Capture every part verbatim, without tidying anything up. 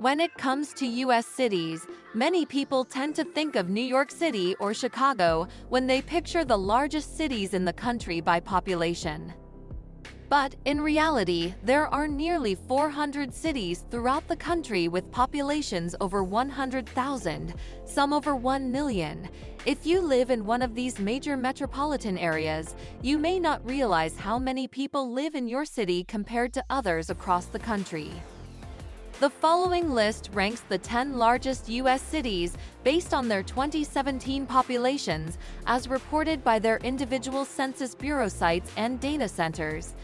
When it comes to U S cities, many people tend to think of New York City or Chicago when they picture the largest cities in the country by population. But in reality, there are nearly four hundred cities throughout the country with populations over one hundred thousand, some over one million. If you live in one of these major metropolitan areas, you may not realize how many people live in your city compared to others across the country. The following list ranks the ten largest U S cities based on their twenty seventeen populations as reported by their individual Census Bureau sites and data centers.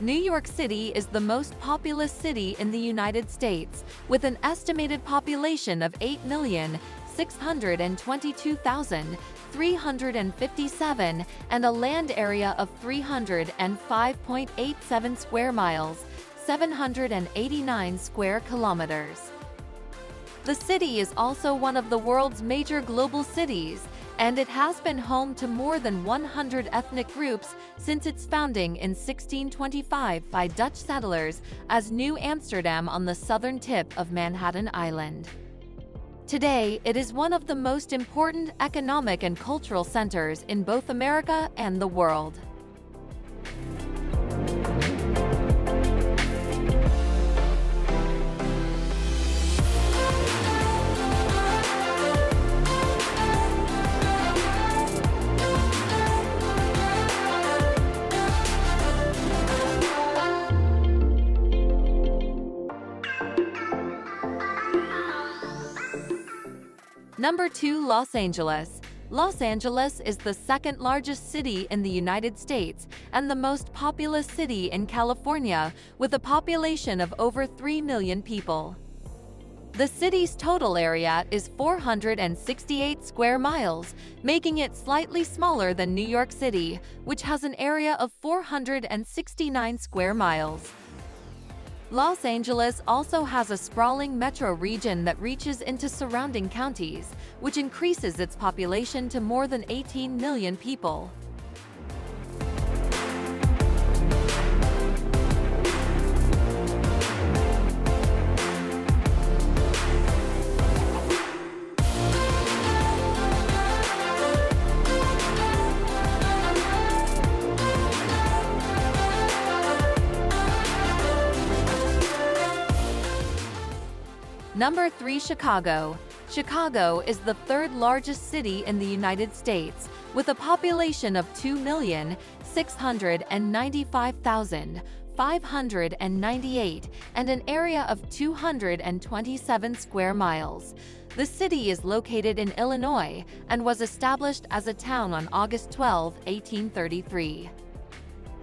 New York City is the most populous city in the United States, with an estimated population of eight million six hundred twenty-two thousand three hundred fifty-seven and a land area of three hundred five point eight seven square miles, seven hundred eighty-nine square kilometers. The city is also one of the world's major global cities, and it has been home to more than one hundred ethnic groups since its founding in sixteen twenty-five by Dutch settlers as New Amsterdam on the southern tip of Manhattan Island. Today, it is one of the most important economic and cultural centers in both America and the world. Number two. Los Angeles. Los Angeles is the second largest city in the United States and the most populous city in California, with a population of over three million people. The city's total area is four hundred sixty-eight square miles, making it slightly smaller than New York City, which has an area of four hundred sixty-nine square miles. Los Angeles also has a sprawling metro region that reaches into surrounding counties, which increases its population to more than eighteen million people. Number three. Chicago. Chicago is the third largest city in the United States, with a population of two million six hundred ninety-five thousand five hundred ninety-eight and an area of two hundred twenty-seven square miles. The city is located in Illinois and was established as a town on August twelfth, eighteen thirty-three.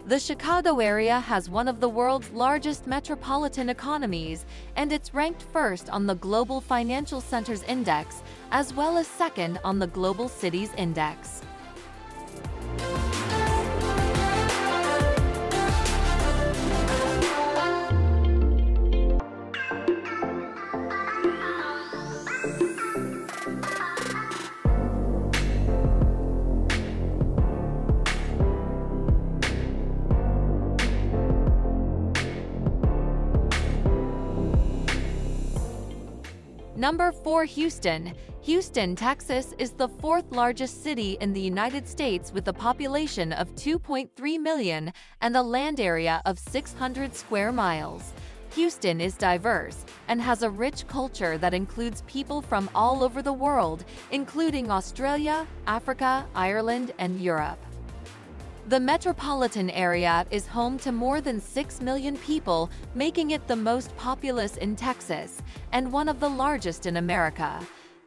The Chicago area has one of the world's largest metropolitan economies, and it's ranked first on the Global Financial Centers Index, as well as second on the Global Cities Index. Number four. Houston. Houston, Texas is the fourth largest city in the United States, with a population of two point three million and a land area of six hundred square miles. Houston is diverse and has a rich culture that includes people from all over the world, including Australia, Africa, Ireland, and Europe. The metropolitan area is home to more than six million people, making it the most populous in Texas and one of the largest in America.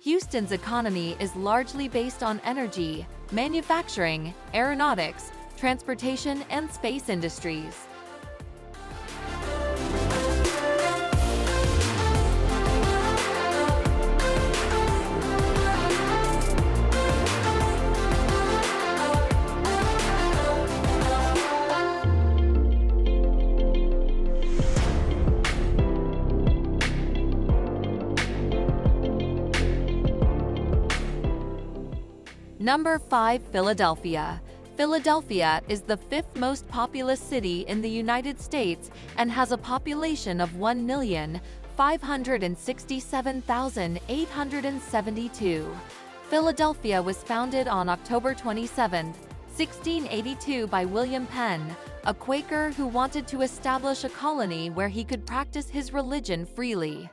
Houston's economy is largely based on energy, manufacturing, aeronautics, transportation, and space industries. Number five. Philadelphia. Philadelphia is the fifth most populous city in the United States and has a population of one million five hundred sixty-seven thousand eight hundred seventy-two. Philadelphia was founded on October twenty-seventh, sixteen eighty-two by William Penn, a Quaker who wanted to establish a colony where he could practice his religion freely.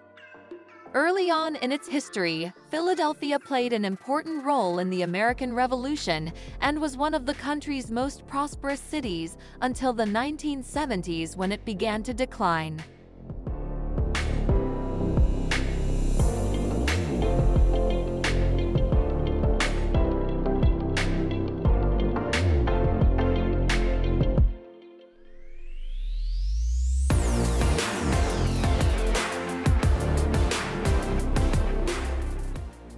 Early on in its history, Philadelphia played an important role in the American Revolution and was one of the country's most prosperous cities until the nineteen seventies, when it began to decline.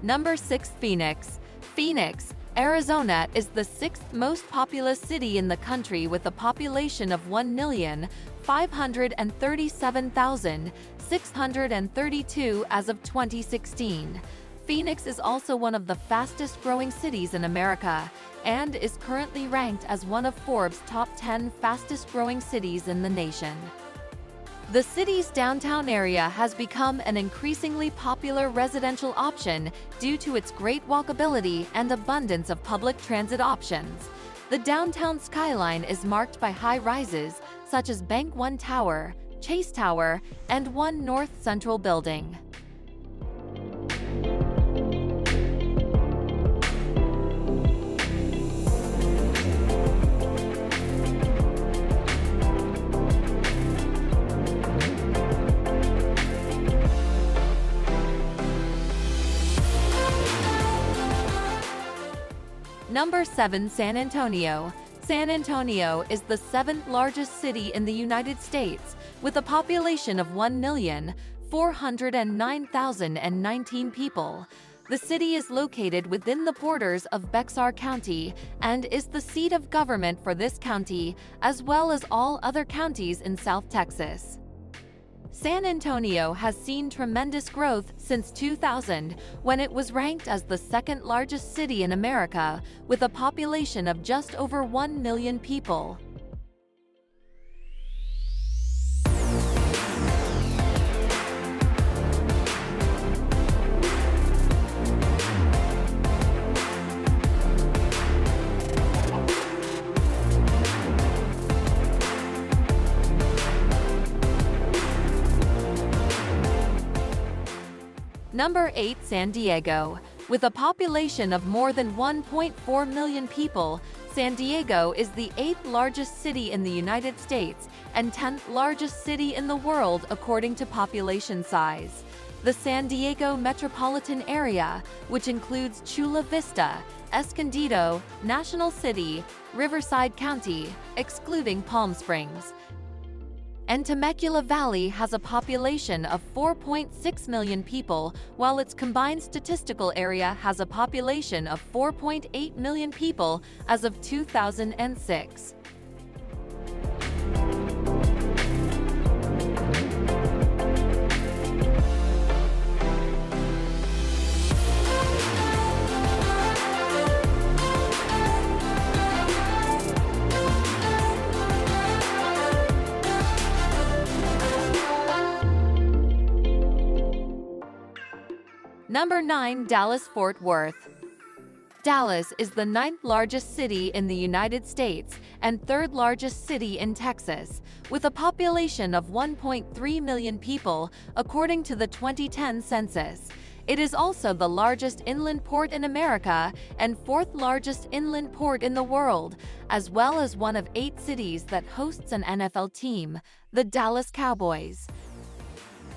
Number six. Phoenix. Phoenix, Arizona is the sixth most populous city in the country, with a population of one million five hundred thirty-seven thousand six hundred thirty-two as of twenty sixteen. Phoenix is also one of the fastest-growing cities in America and is currently ranked as one of Forbes' top ten fastest-growing cities in the nation. The city's downtown area has become an increasingly popular residential option due to its great walkability and abundance of public transit options. The downtown skyline is marked by high-rises such as Bank One Tower, Chase Tower, and One North Central Building. Number seven. San Antonio. San Antonio is the seventh largest city in the United States, with a population of one million four hundred nine thousand nineteen people. The city is located within the borders of Bexar County and is the seat of government for this county, as well as all other counties in South Texas. San Antonio has seen tremendous growth since two thousand, when it was ranked as the second largest city in America, with a population of just over one million people. Number eight. San Diego. With a population of more than one point four million people, San Diego is the eighth largest city in the United States and tenth largest city in the world according to population size. The San Diego metropolitan area, which includes Chula Vista, Escondido, National City, Riverside County, excluding Palm Springs, and Temecula Valley, has a population of four point six million people, while its combined statistical area has a population of four point eight million people as of two thousand six. Number nine. Dallas-Fort Worth. Dallas is the ninth largest city in the United States and third largest city in Texas, with a population of one point three million people, according to the twenty ten census. It is also the largest inland port in America and fourth largest inland port in the world, as well as one of eight cities that hosts an N F L team, the Dallas Cowboys.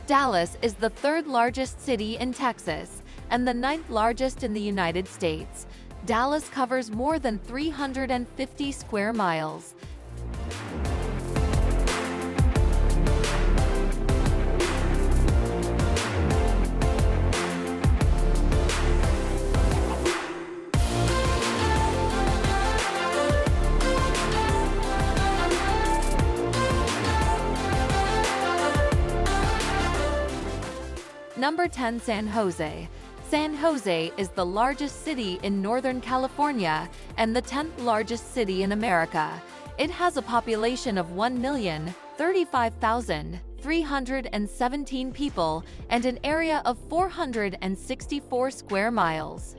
Dallas is the third largest city in Texas and the ninth largest in the United States. Dallas covers more than three hundred fifty square miles. Number ten. San Jose. San Jose is the largest city in Northern California and the tenth largest city in America. It has a population of one million thirty-five thousand three hundred seventeen people and an area of four hundred sixty-four square miles.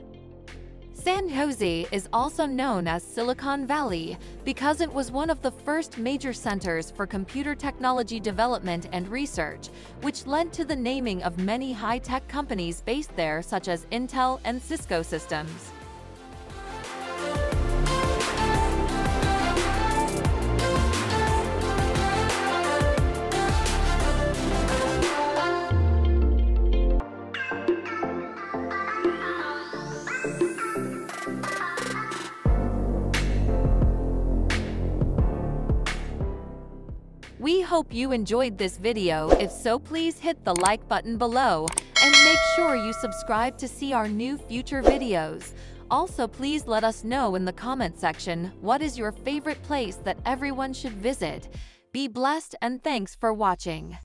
San Jose is also known as Silicon Valley because it was one of the first major centers for computer technology development and research, which led to the naming of many high-tech companies based there such as Intel and Cisco Systems. We hope you enjoyed this video. If so, please hit the like button below and make sure you subscribe to see our new future videos. Also, please let us know in the comment section what is your favorite place that everyone should visit. Be blessed and thanks for watching.